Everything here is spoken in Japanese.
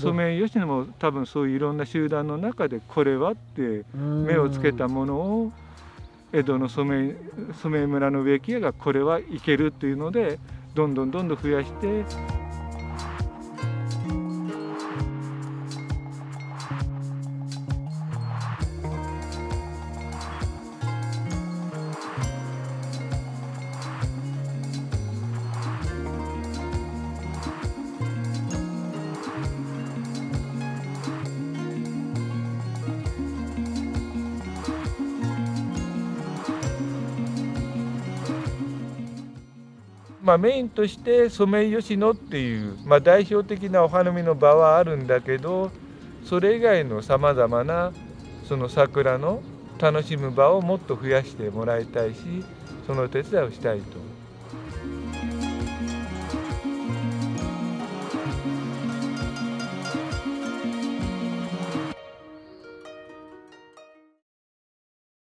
ソメイヨシノも多分そういういろんな集団の中でこれはって目をつけたものを江戸のソメイ村の植木屋がこれはいけるっていうのでどんどん増やして。まあメインとしてソメイヨシノっていう、まあ、代表的なお花見の場はあるんだけど、それ以外のさまざまなその桜の楽しむ場をもっと増やしてもらいたいし、そのお手伝いをしたいと。